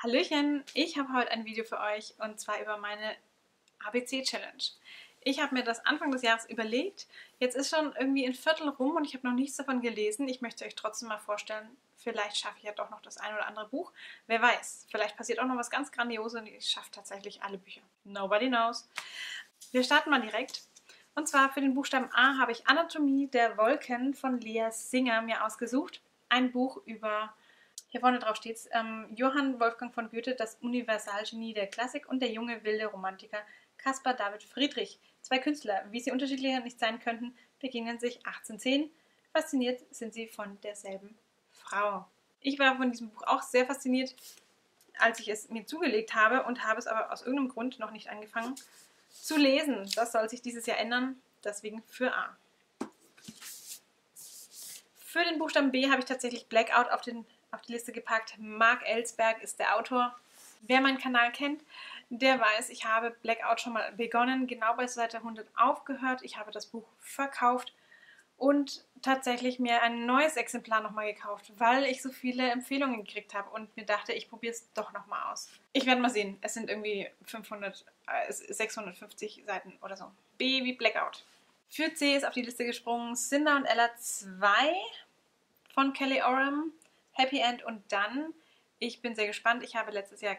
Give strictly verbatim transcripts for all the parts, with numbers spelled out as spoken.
Hallöchen, ich habe heute ein Video für euch und zwar über meine A B C-Challenge. Ich habe mir das Anfang des Jahres überlegt, jetzt ist schon irgendwie ein Viertel rum und ich habe noch nichts davon gelesen. Ich möchte euch trotzdem mal vorstellen, vielleicht schaffe ich ja doch noch das ein oder andere Buch. Wer weiß, vielleicht passiert auch noch was ganz Grandioses und ich schaffe tatsächlich alle Bücher. Nobody knows. Wir starten mal direkt. Und zwar für den Buchstaben A habe ich Anatomie der Wolken von Lea Singer mir ausgesucht. Ein Buch über... Hier vorne drauf steht es, ähm, Johann Wolfgang von Goethe, das Universalgenie der Klassik und der junge, wilde Romantiker Caspar David Friedrich. Zwei Künstler, wie sie unterschiedlicher nicht sein könnten, begegnen sich achtzehnhundertzehn. Fasziniert sind sie von derselben Frau. Ich war von diesem Buch auch sehr fasziniert, als ich es mir zugelegt habe und habe es aber aus irgendeinem Grund noch nicht angefangen zu lesen. Das soll sich dieses Jahr ändern, deswegen für A. Für den Buchstaben B habe ich tatsächlich Blackout auf den auf die Liste gepackt. Marc Elsberg ist der Autor. Wer meinen Kanal kennt, der weiß, ich habe Blackout schon mal begonnen, genau bei Seite hundert aufgehört. Ich habe das Buch verkauft und tatsächlich mir ein neues Exemplar nochmal gekauft, weil ich so viele Empfehlungen gekriegt habe und mir dachte, ich probiere es doch nochmal aus. Ich werde mal sehen. Es sind irgendwie fünfhundert, äh, sechshundertfünfzig Seiten oder so. B wie Blackout. Für C ist auf die Liste gesprungen Cinder und Ella zwei von Kelly Oram. Happy End und dann. Ich bin sehr gespannt. Ich habe letztes Jahr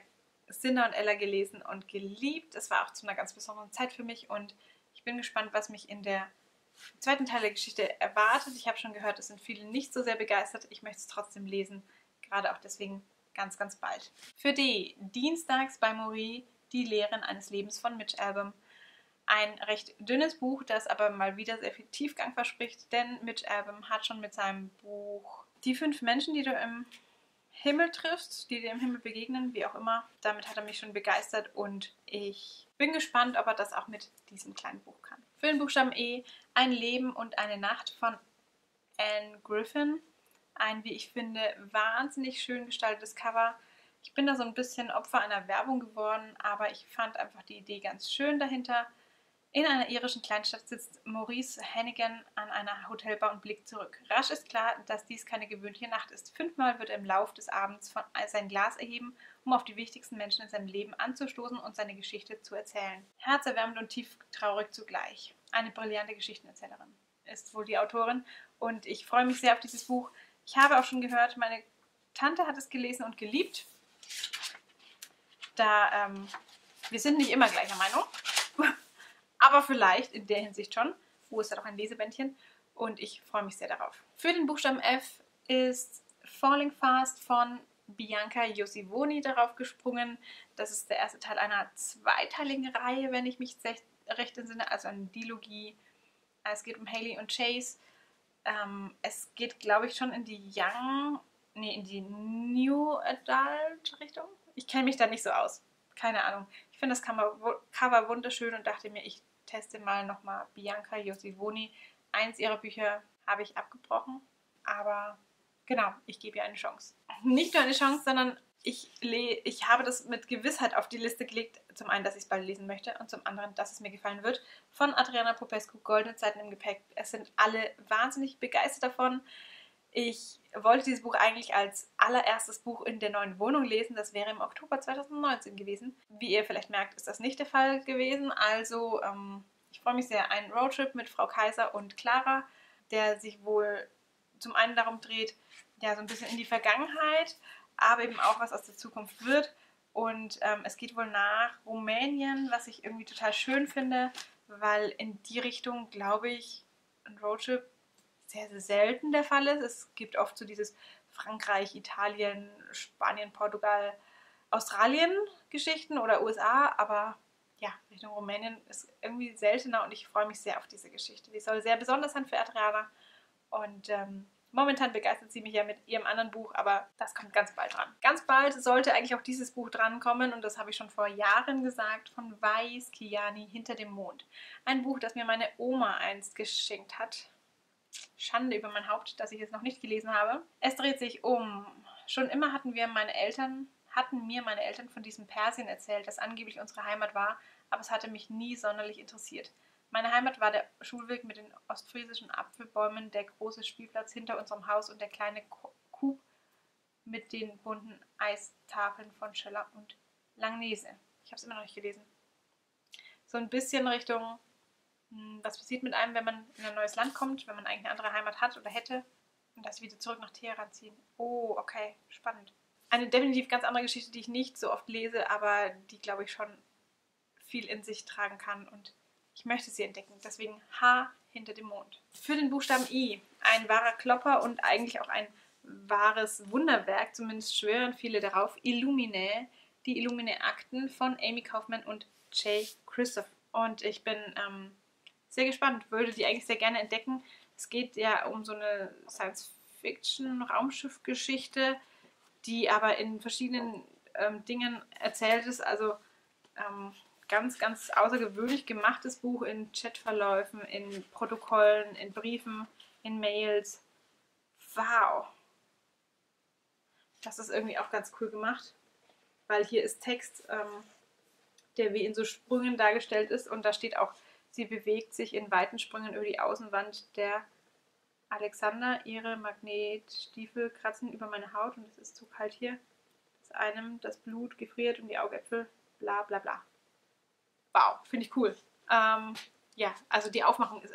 Cinder und Ella gelesen und geliebt. Es war auch zu einer ganz besonderen Zeit für mich und ich bin gespannt, was mich in der zweiten Teil der Geschichte erwartet. Ich habe schon gehört, es sind viele nicht so sehr begeistert. Ich möchte es trotzdem lesen, gerade auch deswegen ganz, ganz bald. Für D. Dienstags bei Morrie, die Lehren eines Lebens von Mitch Albom. Ein recht dünnes Buch, das aber mal wieder sehr viel Tiefgang verspricht, denn Mitch Albom hat schon mit seinem Buch Die fünf Menschen, die du im Himmel triffst, die dir im Himmel begegnen, wie auch immer, damit hat er mich schon begeistert und ich bin gespannt, ob er das auch mit diesem kleinen Buch kann. Für den Buchstaben E, Ein Leben und eine Nacht von Anne Griffin. Ein, wie ich finde, wahnsinnig schön gestaltetes Cover. Ich bin da so ein bisschen Opfer einer Werbung geworden, aber ich fand einfach die Idee ganz schön dahinter. In einer irischen Kleinstadt sitzt Maurice Hannigan an einer Hotelbar und blickt zurück. Rasch ist klar, dass dies keine gewöhnliche Nacht ist. Fünfmal wird er im Lauf des Abends von sein Glas erheben, um auf die wichtigsten Menschen in seinem Leben anzustoßen und seine Geschichte zu erzählen. Herzerwärmend und tief traurig zugleich. Eine brillante Geschichtenerzählerin ist wohl die Autorin und ich freue mich sehr auf dieses Buch. Ich habe auch schon gehört, meine Tante hat es gelesen und geliebt. Da, ähm, wir sind nicht immer gleicher Meinung. Aber vielleicht in der Hinsicht schon. Wo ist da doch ein Lesebändchen? Und ich freue mich sehr darauf. Für den Buchstaben F ist Falling Fast von Bianca Iosivoni darauf gesprungen. Das ist der erste Teil einer zweiteiligen Reihe, wenn ich mich recht entsinne. Also eine Dilogie. Es geht um Haley und Chase. Ähm, es geht, glaube ich, schon in die Young... Nee, in die New Adult Richtung. Ich kenne mich da nicht so aus. Keine Ahnung. Ich finde das Cover wunderschön und dachte mir, ich teste mal nochmal Bianca Iosivoni. Eins ihrer Bücher habe ich abgebrochen, aber genau, ich gebe ihr eine Chance. Nicht nur eine Chance, sondern ich, ich habe das mit Gewissheit auf die Liste gelegt. Zum einen, dass ich es bald lesen möchte und zum anderen, dass es mir gefallen wird. Von Adriana Popescu, Goldene Zeiten im Gepäck. Es sind alle wahnsinnig begeistert davon. Ich wollte dieses Buch eigentlich als allererstes Buch in der neuen Wohnung lesen. Das wäre im Oktober zweitausendneunzehn gewesen. Wie ihr vielleicht merkt, ist das nicht der Fall gewesen. Also ähm, ich freue mich sehr. Ein Roadtrip mit Frau Kaiser und Clara, der sich wohl zum einen darum dreht, ja, so ein bisschen in die Vergangenheit, aber eben auch was aus der Zukunft wird. Und ähm, es geht wohl nach Rumänien, was ich irgendwie total schön finde, weil in die Richtung, glaube ich, ein Roadtrip sehr, sehr selten der Fall ist. Es gibt oft so dieses Frankreich, Italien, Spanien, Portugal, Australien-Geschichten oder U S A, aber ja, Richtung Rumänien ist irgendwie seltener und ich freue mich sehr auf diese Geschichte. Die soll sehr besonders sein für Adriana und ähm, momentan begeistert sie mich ja mit ihrem anderen Buch, aber das kommt ganz bald dran. Ganz bald sollte eigentlich auch dieses Buch drankommen und das habe ich schon vor Jahren gesagt, von Wäis Kiani, Hinter dem Mond. Ein Buch, das mir meine Oma einst geschenkt hat. Schande über mein Haupt, dass ich es noch nicht gelesen habe. Es dreht sich um. Schon immer hatten wir meine Eltern, hatten mir meine Eltern von diesem Persien erzählt, das angeblich unsere Heimat war, aber es hatte mich nie sonderlich interessiert. Meine Heimat war der Schulweg mit den ostfriesischen Apfelbäumen, der große Spielplatz hinter unserem Haus und der kleine Kuh mit den bunten Eistafeln von Schiller und Langnese. Ich habe es immer noch nicht gelesen. So ein bisschen Richtung, was passiert mit einem, wenn man in ein neues Land kommt, wenn man eigentlich eine andere Heimat hat oder hätte und dass sie wieder zurück nach Teheran ziehen. Oh, okay, spannend. Eine definitiv ganz andere Geschichte, die ich nicht so oft lese, aber die, glaube ich, schon viel in sich tragen kann und ich möchte sie entdecken. Deswegen H hinter dem Mond. Für den Buchstaben I. Ein wahrer Klopper und eigentlich auch ein wahres Wunderwerk, zumindest schwören viele darauf, Illuminae, die Illuminae-Akten von Amy Kaufmann und Jay Kristoff. Und ich bin ähm, sehr gespannt, würde die eigentlich sehr gerne entdecken. Es geht ja um so eine Science-Fiction-Raumschiff-Geschichte, die aber in verschiedenen ähm, Dingen erzählt ist. Also ähm, ganz, ganz außergewöhnlich gemachtes Buch in Chatverläufen, in Protokollen, in Briefen, in Mails. Wow! Das ist irgendwie auch ganz cool gemacht, weil hier ist Text, ähm, der wie in so Sprüngen dargestellt ist und da steht auch, sie bewegt sich in weiten Sprüngen über die Außenwand der Alexander. Ihre Magnetstiefel kratzen über meine Haut und es ist zu kalt hier, dass einem das Blut gefriert und die Augäpfel, bla bla bla. Wow, finde ich cool. Ähm, ja, also die Aufmachung ist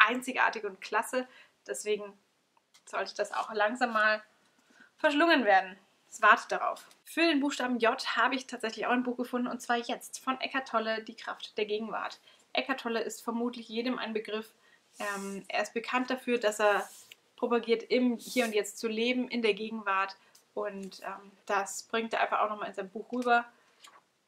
einzigartig und klasse, deswegen sollte das auch langsam mal verschlungen werden. Es wartet darauf. Für den Buchstaben J habe ich tatsächlich auch ein Buch gefunden und zwar Jetzt von Eckart Tolle, Die Kraft der Gegenwart. Eckart Tolle ist vermutlich jedem ein Begriff. Ähm, er ist bekannt dafür, dass er propagiert, im Hier und Jetzt zu leben, in der Gegenwart und ähm, das bringt er einfach auch nochmal in sein Buch rüber.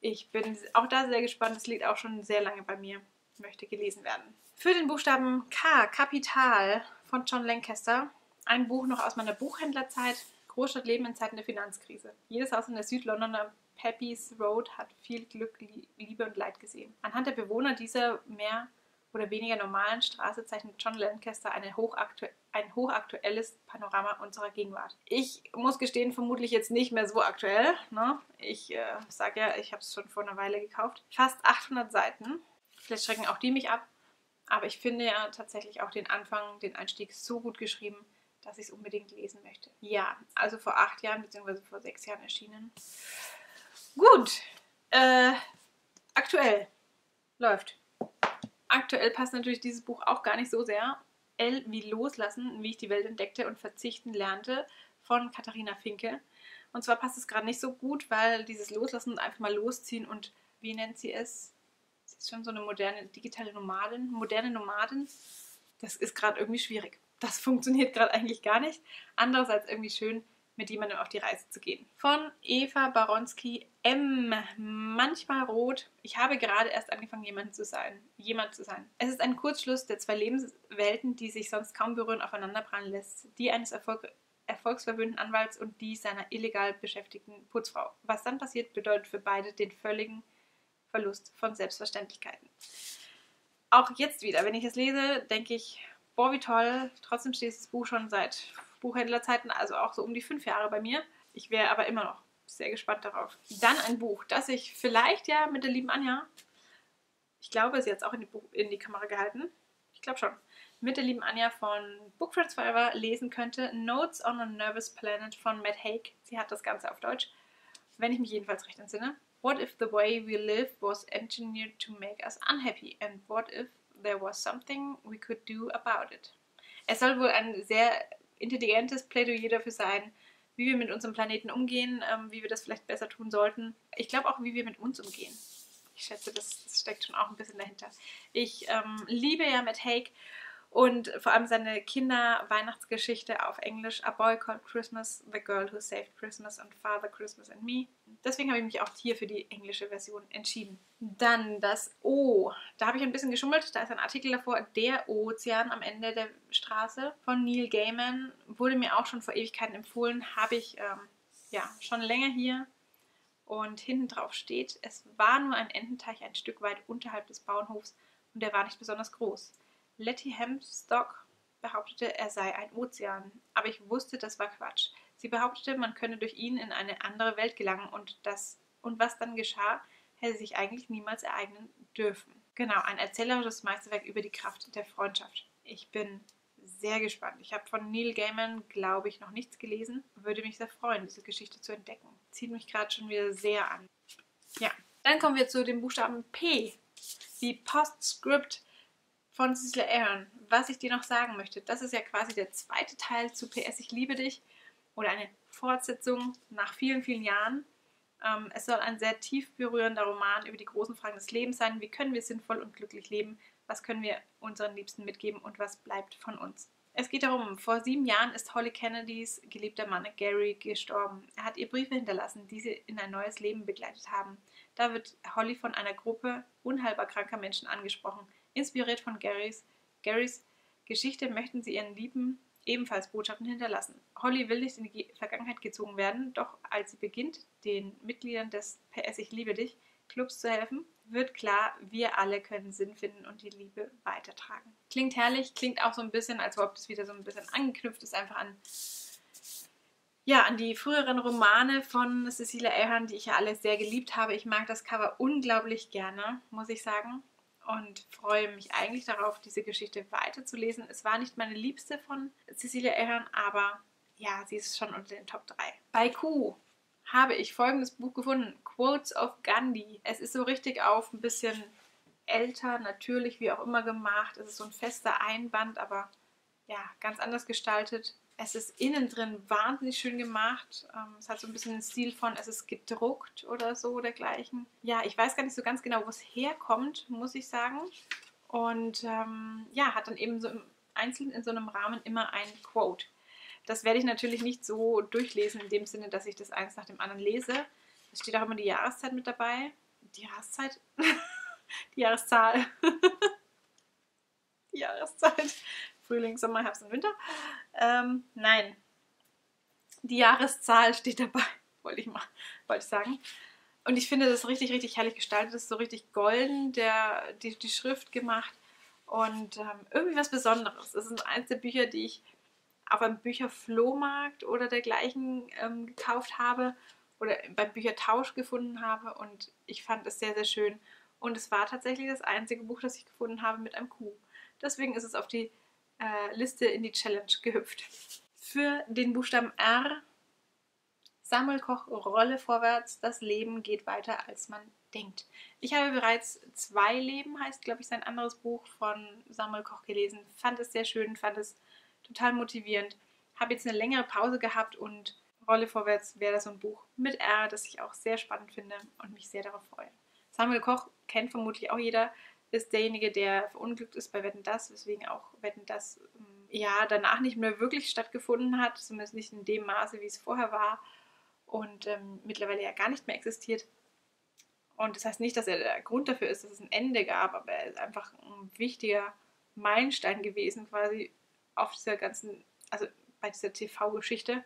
Ich bin auch da sehr gespannt, das liegt auch schon sehr lange bei mir, möchte gelesen werden. Für den Buchstaben K, Kapital von John Lancaster, ein Buch noch aus meiner Buchhändlerzeit, Großstadtleben in Zeiten der Finanzkrise. Jedes Haus in der Südlondoner Pepys Road hat viel Glück, Liebe und Leid gesehen. Anhand der Bewohner dieser mehr oder weniger normalen Straße zeichnet John Lancaster eine hochaktu- ein hochaktuelles Panorama unserer Gegenwart. Ich muss gestehen, vermutlich jetzt nicht mehr so aktuell. Ne? Ich äh, sage ja, ich habe es schon vor einer Weile gekauft. Fast achthundert Seiten. Vielleicht schrecken auch die mich ab. Aber ich finde ja tatsächlich auch den Anfang, den Einstieg so gut geschrieben, dass ich es unbedingt lesen möchte. Ja, also vor acht Jahren bzw. vor sechs Jahren erschienen. Gut, äh, aktuell läuft. Aktuell passt natürlich dieses Buch auch gar nicht so sehr. L wie Loslassen, wie ich die Welt entdeckte und verzichten lernte, von Katharina Finke. Und zwar passt es gerade nicht so gut, weil dieses Loslassen und einfach mal losziehen und, wie nennt sie es? Das ist schon so eine moderne, digitale Nomadin. Moderne Nomadin, das ist gerade irgendwie schwierig. Das funktioniert gerade eigentlich gar nicht. Andererseits irgendwie schön, mit jemandem auf die Reise zu gehen. Von Eva Baronski, M. Manchmal rot. Ich habe gerade erst angefangen, jemand zu sein. Jemand zu sein. Es ist ein Kurzschluss der zwei Lebenswelten, die sich sonst kaum berühren, aufeinanderprallen lässt. Die eines Erfolg erfolgsverwöhnten Anwalts und die seiner illegal beschäftigten Putzfrau. Was dann passiert, bedeutet für beide den völligen Verlust von Selbstverständlichkeiten. Auch jetzt wieder, wenn ich es lese, denke ich, boah, wie toll. Trotzdem steht das Buch schon seit Buchhändlerzeiten, also auch so um die fünf Jahre bei mir. Ich wäre aber immer noch sehr gespannt darauf. Dann ein Buch, das ich vielleicht ja mit der lieben Anja, ich glaube, sie hat es auch in die, Buch, in die Kamera gehalten, ich glaube schon, mit der lieben Anja von Bookfriends Forever lesen könnte. Notes on a Nervous Planet von Matt Haig. Sie hat das Ganze auf Deutsch, wenn ich mich jedenfalls recht entsinne. What if the way we live was engineered to make us unhappy? And what if there was something we could do about it? Es soll wohl ein sehr intelligentes Plädoyer dafür sein, wie wir mit unserem Planeten umgehen, ähm, wie wir das vielleicht besser tun sollten. Ich glaube auch, wie wir mit uns umgehen. Ich schätze, das, das steckt schon auch ein bisschen dahinter. Ich ähm, liebe ja Matt Haig und vor allem seine Kinder-Weihnachtsgeschichte auf Englisch A Boy Called Christmas, The Girl Who Saved Christmas und Father Christmas and Me. Deswegen habe ich mich auch hier für die englische Version entschieden. Dann das O. Da habe ich ein bisschen geschummelt. Da ist ein Artikel davor. Der Ozean am Ende der Straße von Neil Gaiman. Wurde mir auch schon vor Ewigkeiten empfohlen. Habe ich ähm, ja schon länger hier. Und hinten drauf steht, es war nur ein Ententeich ein Stück weit unterhalb des Bauernhofs und der war nicht besonders groß. Letty Hempstock behauptete, er sei ein Ozean, aber ich wusste, das war Quatsch. Sie behauptete, man könne durch ihn in eine andere Welt gelangen und das und was dann geschah, hätte sich eigentlich niemals ereignen dürfen. Genau, ein erzählerisches Meisterwerk über die Kraft der Freundschaft. Ich bin sehr gespannt. Ich habe von Neil Gaiman, glaube ich, noch nichts gelesen. Würde mich sehr freuen, diese Geschichte zu entdecken. Zieht mich gerade schon wieder sehr an. Ja, dann kommen wir zu dem Buchstaben P, wie Postscript von Cecelia Ahern. Was ich dir noch sagen möchte, das ist ja quasi der zweite Teil zu P S Ich liebe dich oder eine Fortsetzung nach vielen, vielen Jahren. Ähm, es soll ein sehr tief berührender Roman über die großen Fragen des Lebens sein. Wie können wir sinnvoll und glücklich leben? Was können wir unseren Liebsten mitgeben und was bleibt von uns? Es geht darum, vor sieben Jahren ist Holly Kennedys geliebter Mann Gary gestorben. Er hat ihr Briefe hinterlassen, die sie in ein neues Leben begleitet haben. Da wird Holly von einer Gruppe unheilbar kranker Menschen angesprochen. Inspiriert von Garys, Garys Geschichte möchten sie ihren Lieben ebenfalls Botschaften hinterlassen. Holly will nicht in die Vergangenheit gezogen werden, doch als sie beginnt, den Mitgliedern des P S Ich liebe dich Clubs zu helfen, wird klar, wir alle können Sinn finden und die Liebe weitertragen. Klingt herrlich, klingt auch so ein bisschen, als ob das wieder so ein bisschen angeknüpft ist, einfach an, ja, an die früheren Romane von Cecelia Ahern, die ich ja alle sehr geliebt habe. Ich mag das Cover unglaublich gerne, muss ich sagen, und freue mich eigentlich darauf, diese Geschichte weiterzulesen. Es war nicht meine liebste von Cecelia Ahern, aber ja, sie ist schon unter den Top drei. Bei Q habe ich folgendes Buch gefunden, Quotes of Gandhi. Es ist so richtig auf ein bisschen älter, natürlich, wie auch immer gemacht. Es ist so ein fester Einband, aber ja, ganz anders gestaltet. Es ist innen drin wahnsinnig schön gemacht. Es hat so ein bisschen den Stil von, es ist gedruckt oder so oder dergleichen. Ja, ich weiß gar nicht so ganz genau, wo es herkommt, muss ich sagen. Und ähm, ja, hat dann eben so im Einzelnen in so einem Rahmen immer ein Quote. Das werde ich natürlich nicht so durchlesen, in dem Sinne, dass ich das eins nach dem anderen lese. Es steht auch immer die Jahreszeit mit dabei. Die Jahreszeit? Die Jahreszahl. Die Jahreszeit. Frühling, Sommer, Herbst und Winter. Ähm, nein. Die Jahreszahl steht dabei. Wollte ich mal, wollte ich sagen. Und ich finde, das ist richtig, richtig herrlich gestaltet. Das ist so richtig golden, der, die, die Schrift gemacht. Und ähm, irgendwie was Besonderes. Das ist eins der Bücher, die ich auf einem Bücherflohmarkt oder dergleichen ähm, gekauft habe oder beim Büchertausch gefunden habe, und ich fand es sehr, sehr schön. Und es war tatsächlich das einzige Buch, das ich gefunden habe mit einem Q. Deswegen ist es auf die äh, Liste in die Challenge gehüpft. Für den Buchstaben R, Samuel Koch, Rolle vorwärts, das Leben geht weiter, als man denkt. Ich habe bereits Zwei Leben, heißt, glaube ich, sein anderes Buch von Samuel Koch gelesen. Fand es sehr schön, fand es total motivierend. Habe jetzt eine längere Pause gehabt und Rolle vorwärts wäre so ein Buch mit R, das ich auch sehr spannend finde und mich sehr darauf freue. Samuel Koch kennt vermutlich auch jeder, ist derjenige, der verunglückt ist bei Wetten, dass, weswegen auch Wetten, dass ja danach nicht mehr wirklich stattgefunden hat, zumindest nicht in dem Maße, wie es vorher war, und ähm, mittlerweile ja gar nicht mehr existiert. Und das heißt nicht, dass er der Grund dafür ist, dass es ein Ende gab, aber er ist einfach ein wichtiger Meilenstein gewesen quasi, auf dieser ganzen, also bei dieser T V-Geschichte,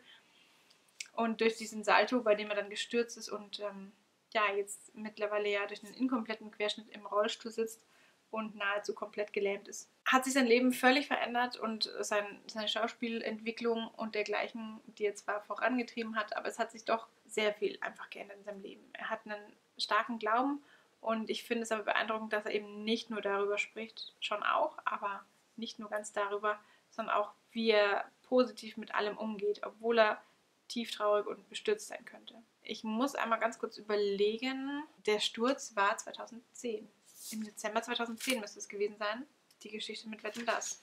und durch diesen Salto, bei dem er dann gestürzt ist und ähm, ja, jetzt mittlerweile ja durch einen inkompletten Querschnitt im Rollstuhl sitzt und nahezu komplett gelähmt ist. Hat sich sein Leben völlig verändert und sein, seine Schauspielentwicklung und dergleichen, die er zwar vorangetrieben hat, aber es hat sich doch sehr viel einfach geändert in seinem Leben. Er hat einen starken Glauben, und ich finde es aber beeindruckend, dass er eben nicht nur darüber spricht, schon auch, aber nicht nur ganz darüber, sondern auch, wie er positiv mit allem umgeht, obwohl er tief traurig und bestürzt sein könnte. Ich muss einmal ganz kurz überlegen, der Sturz war zweitausendzehn. Im Dezember zweitausendzehn müsste es gewesen sein, die Geschichte mit Wetten, dass.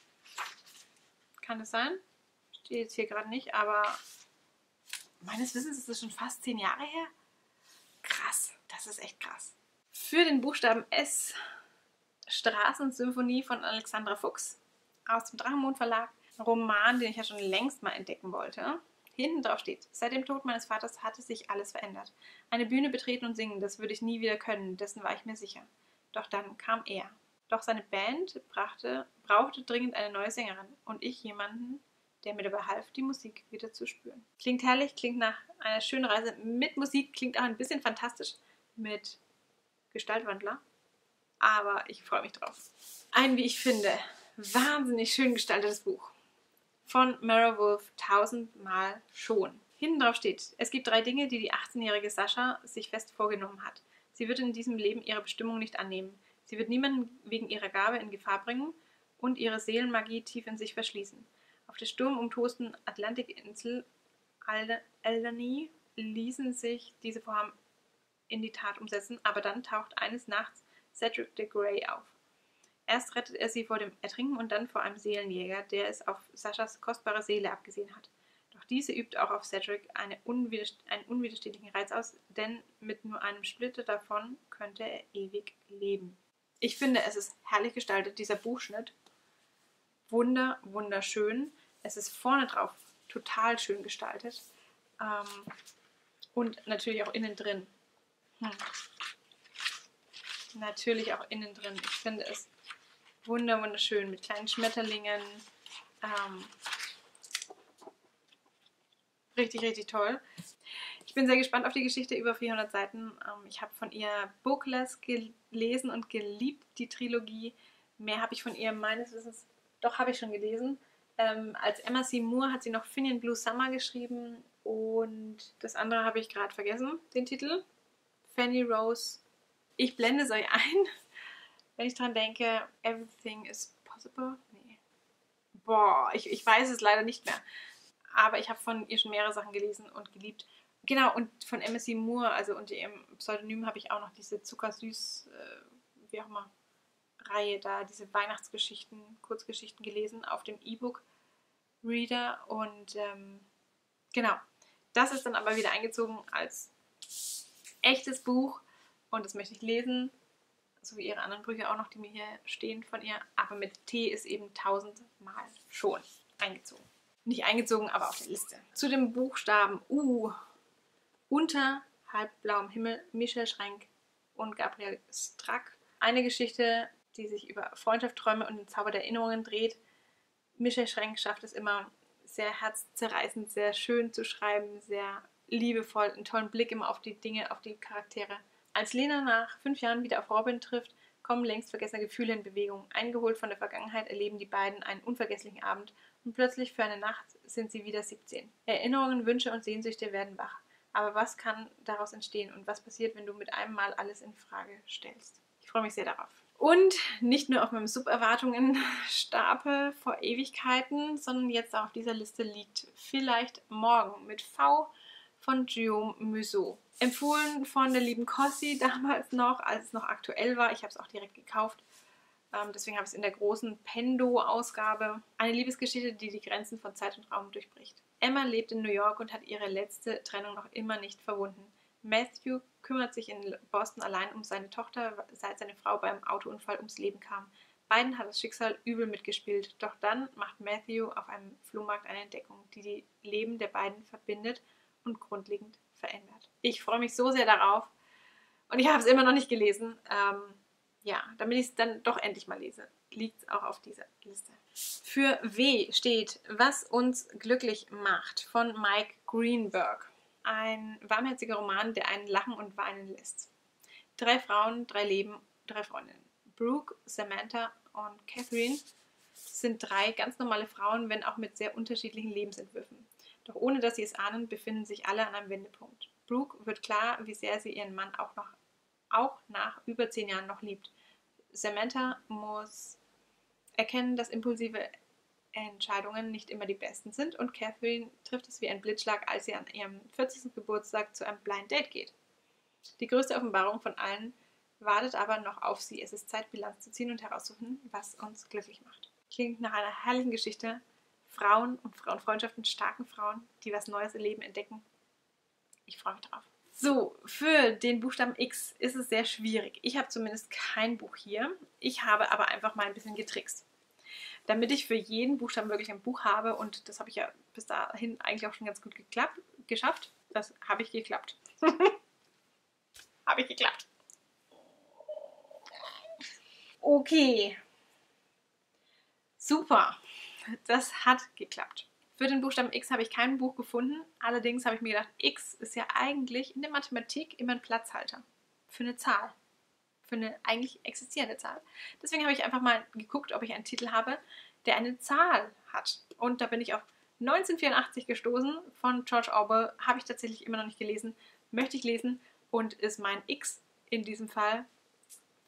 Kann es sein? Steht jetzt hier gerade nicht, aber meines Wissens ist es schon fast zehn Jahre her. Krass, das ist echt krass. Für den Buchstaben S, Straßensymphonie von Alexandra Fuchs. Aus dem Drachenmond Verlag, ein Roman, den ich ja schon längst mal entdecken wollte. Hinten drauf steht, seit dem Tod meines Vaters hatte sich alles verändert. Eine Bühne betreten und singen, das würde ich nie wieder können, dessen war ich mir sicher. Doch dann kam er. Doch seine Band brachte, brauchte dringend eine neue Sängerin und ich jemanden, der mir dabei half, die Musik wieder zu spüren. Klingt herrlich, klingt nach einer schönen Reise mit Musik, klingt auch ein bisschen fantastisch mit Gestaltwandler, aber ich freue mich drauf. Ein, wie ich finde, wahnsinnig schön gestaltetes Buch von Mara Wolf, Tausendmalschon. Hinten drauf steht, es gibt drei Dinge, die die achtzehnjährige Sascha sich fest vorgenommen hat. Sie wird in diesem Leben ihre Bestimmung nicht annehmen. Sie wird niemanden wegen ihrer Gabe in Gefahr bringen und ihre Seelenmagie tief in sich verschließen. Auf der sturmumtosten Atlantikinsel Alderney ließen sich diese Vorhaben in die Tat umsetzen, aber dann taucht eines Nachts Cedric de Grey auf. Erst rettet er sie vor dem Ertrinken und dann vor einem Seelenjäger, der es auf Saschas kostbare Seele abgesehen hat. Doch diese übt auch auf Cedric eine unwiderst- einen unwiderstehlichen Reiz aus, denn mit nur einem Splitter davon könnte er ewig leben. Ich finde, es ist herrlich gestaltet, dieser Buchschnitt. Wunder, wunderschön. Es ist vorne drauf total schön gestaltet. Ähm, und natürlich auch innen drin. Hm. Natürlich auch innen drin. Ich finde es wunder, wunderschön mit kleinen Schmetterlingen. Ähm, Richtig, richtig toll. Ich bin sehr gespannt auf die Geschichte, über vierhundert Seiten. Ich habe von ihr Bookless gelesen und geliebt, die Trilogie. Mehr habe ich von ihr meines Wissens, doch habe ich schon gelesen. Ähm, als Emma C. Moore hat sie noch Finian Blue Summer geschrieben und das andere habe ich gerade vergessen, den Titel. Fanny Rose. Ich blende es euch ein, wenn ich dran denke. Everything is possible? Nee. Boah, ich, ich weiß es leider nicht mehr. Aber ich habe von ihr schon mehrere Sachen gelesen und geliebt. Genau, und von M S C Moore, also unter ihrem Pseudonym, habe ich auch noch diese Zuckersüß, äh, wie auch immer, Reihe da, diese Weihnachtsgeschichten, Kurzgeschichten gelesen auf dem E-Book-Reader. Und ähm, genau, das ist dann aber wieder eingezogen als echtes Buch. Und das möchte ich lesen, so wie ihre anderen Bücher auch noch, die mir hier stehen von ihr. Aber mit T ist eben tausendmal schon eingezogen. Nicht eingezogen, aber auf der Liste. Zu dem Buchstaben U. Unter halbblauem Himmel, Michelle Schrenk und Gabriel Strack. Eine Geschichte, die sich über Freundschaft, Träume und den Zauber der Erinnerungen dreht. Michelle Schrenk schafft es immer, sehr herzzerreißend, sehr schön zu schreiben, sehr liebevoll, einen tollen Blick immer auf die Dinge, auf die Charaktere. Als Lena nach fünf Jahren wieder auf Robin trifft, kommen längst vergessene Gefühle in Bewegung. Eingeholt von der Vergangenheit erleben die beiden einen unvergesslichen Abend. Und plötzlich für eine Nacht sind sie wieder siebzehn. Erinnerungen, Wünsche und Sehnsüchte werden wach. Aber was kann daraus entstehen und was passiert, wenn du mit einem Mal alles in Frage stellst? Ich freue mich sehr darauf. Und nicht nur auf meinem Sub-Erwartungen-Stapel vor Ewigkeiten, sondern jetzt auch auf dieser Liste liegt Vielleicht morgen mit V von Guillaume Musso. Empfohlen von der lieben Cossi damals noch, als es noch aktuell war. Ich habe es auch direkt gekauft. Deswegen habe ich es in der großen Pendo-Ausgabe. Eine Liebesgeschichte, die die Grenzen von Zeit und Raum durchbricht. Emma lebt in New York und hat ihre letzte Trennung noch immer nicht verwunden. Matthew kümmert sich in Boston allein um seine Tochter, seit seine Frau beim Autounfall ums Leben kam. Beiden hat das Schicksal übel mitgespielt. Doch dann macht Matthew auf einem Flohmarkt eine Entdeckung, die die Leben der beiden verbindet und grundlegend verändert. Ich freue mich so sehr darauf und ich habe es immer noch nicht gelesen. Ähm, Ja, damit ich es dann doch endlich mal lese, liegt es auch auf dieser Liste. Für W steht Was uns glücklich macht von Mike Greenberg. Ein warmherziger Roman, der einen lachen und weinen lässt. Drei Frauen, drei Leben, drei Freundinnen. Brooke, Samantha und Catherine sind drei ganz normale Frauen, wenn auch mit sehr unterschiedlichen Lebensentwürfen. Doch ohne dass sie es ahnen, befinden sich alle an einem Wendepunkt. Brooke wird klar, wie sehr sie ihren Mann auch noch auch nach über zehn Jahren noch liebt. Samantha muss erkennen, dass impulsive Entscheidungen nicht immer die besten sind und Catherine trifft es wie ein Blitzschlag, als sie an ihrem vierzigsten Geburtstag zu einem Blind Date geht. Die größte Offenbarung von allen wartet aber noch auf sie. Es ist Zeit, Bilanz zu ziehen und herauszufinden, was uns glücklich macht. Klingt nach einer herrlichen Geschichte. Frauen und Frauenfreundschaften, starken Frauen, die was Neues im Leben entdecken. Ich freue mich drauf. So, für den Buchstaben X ist es sehr schwierig. Ich habe zumindest kein Buch hier. Ich habe aber einfach mal ein bisschen getrickst. Damit ich für jeden Buchstaben wirklich ein Buch habe, und das habe ich ja bis dahin eigentlich auch schon ganz gut geklappt, geschafft. Das habe ich geklappt. Habe ich geklappt. Okay. Super. Das hat geklappt. Für den Buchstaben X habe ich kein Buch gefunden, allerdings habe ich mir gedacht, X ist ja eigentlich in der Mathematik immer ein Platzhalter für eine Zahl, für eine eigentlich existierende Zahl. Deswegen habe ich einfach mal geguckt, ob ich einen Titel habe, der eine Zahl hat. Und da bin ich auf neunzehnhundertvierundachtzig gestoßen von George Orwell, habe ich tatsächlich immer noch nicht gelesen, möchte ich lesen und ist mein X in diesem Fall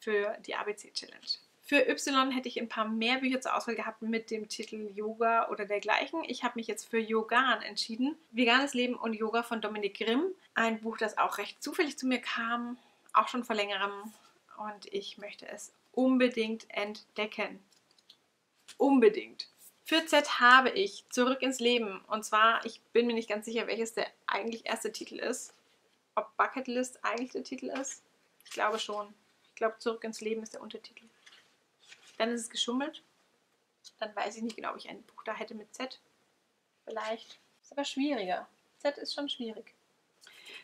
für die A B C Challenge. Für Y hätte ich ein paar mehr Bücher zur Auswahl gehabt mit dem Titel Yoga oder dergleichen. Ich habe mich jetzt für Yogan entschieden. Veganes Leben und Yoga von Dominic Grimm. Ein Buch, das auch recht zufällig zu mir kam, auch schon vor längerem. Und ich möchte es unbedingt entdecken. Unbedingt. Für Z habe ich Zurück ins Leben. Und zwar, ich bin mir nicht ganz sicher, welches der eigentlich erste Titel ist. Ob Bucket List eigentlich der Titel ist? Ich glaube schon. Ich glaube, Zurück ins Leben ist der Untertitel. Dann ist es geschummelt. Dann weiß ich nicht genau, ob ich ein Buch da hätte mit Z. Vielleicht. Ist aber schwieriger. Z ist schon schwierig.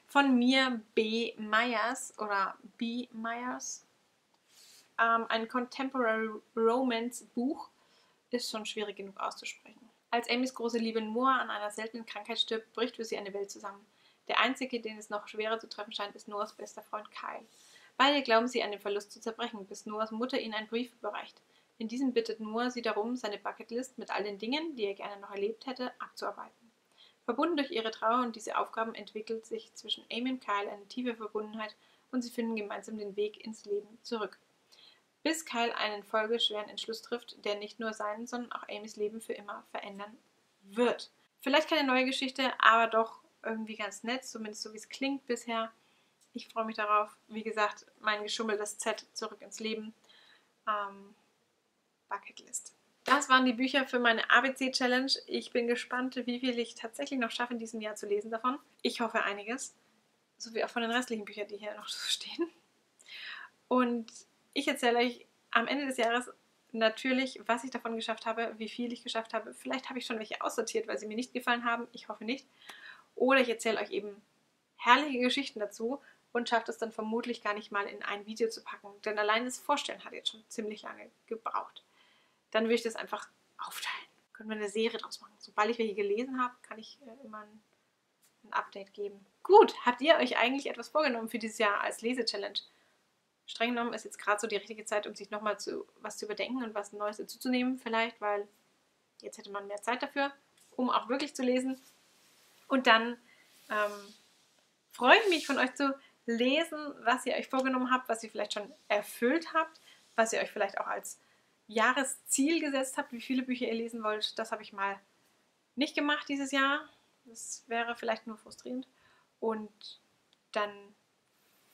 Von mir B. Myers oder B. Myers. Ähm, ein Contemporary Romance Buch. Ist schon schwierig genug auszusprechen. Als Amys große Liebe Noah an einer seltenen Krankheit stirbt, bricht für sie eine Welt zusammen. Der Einzige, den es noch schwerer zu treffen scheint, ist Noahs bester Freund Kyle. Beide glauben sie an den Verlust zu zerbrechen, bis Noahs Mutter ihnen einen Brief überreicht. In diesem bittet Noah sie darum, seine Bucketlist mit all den Dingen, die er gerne noch erlebt hätte, abzuarbeiten. Verbunden durch ihre Trauer und diese Aufgaben entwickelt sich zwischen Amy und Kyle eine tiefe Verbundenheit und sie finden gemeinsam den Weg ins Leben zurück. Bis Kyle einen folgeschweren Entschluss trifft, der nicht nur sein, sondern auch Amys Leben für immer verändern wird. Vielleicht keine neue Geschichte, aber doch irgendwie ganz nett, zumindest so wie es klingt bisher. Ich freue mich darauf. Wie gesagt, mein geschummeltes Z Zurück ins Leben. Ähm, Bucketlist. Das waren die Bücher für meine A B C-Challenge. Ich bin gespannt, wie viel ich tatsächlich noch schaffe, in diesem Jahr zu lesen davon. Ich hoffe einiges. So wie auch von den restlichen Büchern, die hier noch so stehen. Und ich erzähle euch am Ende des Jahres natürlich, was ich davon geschafft habe, wie viel ich geschafft habe. Vielleicht habe ich schon welche aussortiert, weil sie mir nicht gefallen haben. Ich hoffe nicht. Oder ich erzähle euch eben herrliche Geschichten dazu und schaffe es dann vermutlich gar nicht mal in ein Video zu packen. Denn allein das Vorstellen hat jetzt schon ziemlich lange gebraucht. Dann würde ich das einfach aufteilen. Können wir eine Serie draus machen. Sobald ich welche gelesen habe, kann ich immer ein, ein Update geben. Gut, habt ihr euch eigentlich etwas vorgenommen für dieses Jahr als Lese-Challenge? Streng genommen ist jetzt gerade so die richtige Zeit, um sich nochmal zu, was zu überdenken und was Neues dazuzunehmen vielleicht, weil jetzt hätte man mehr Zeit dafür, um auch wirklich zu lesen. Und dann ähm, freue ich mich, von euch zu lesen, was ihr euch vorgenommen habt, was ihr vielleicht schon erfüllt habt, was ihr euch vielleicht auch als Jahresziel gesetzt habt, wie viele Bücher ihr lesen wollt. Das habe ich mal nicht gemacht dieses Jahr. Das wäre vielleicht nur frustrierend. Und dann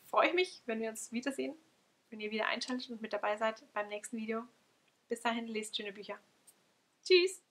freue ich mich, wenn wir uns wiedersehen, wenn ihr wieder einschaltet und mit dabei seid beim nächsten Video. Bis dahin, lest schöne Bücher. Tschüss!